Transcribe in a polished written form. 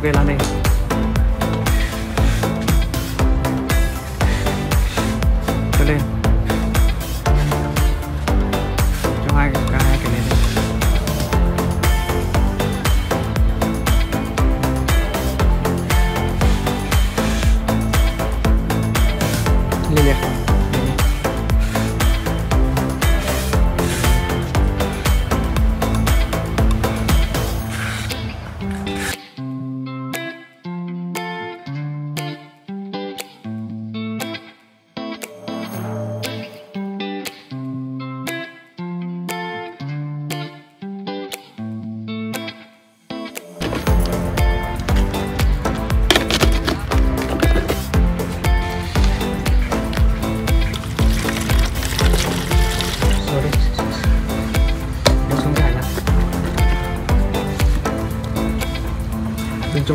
Okay, Lani. Chale. Cho hai cái này đi. Lên nè. Đừng cho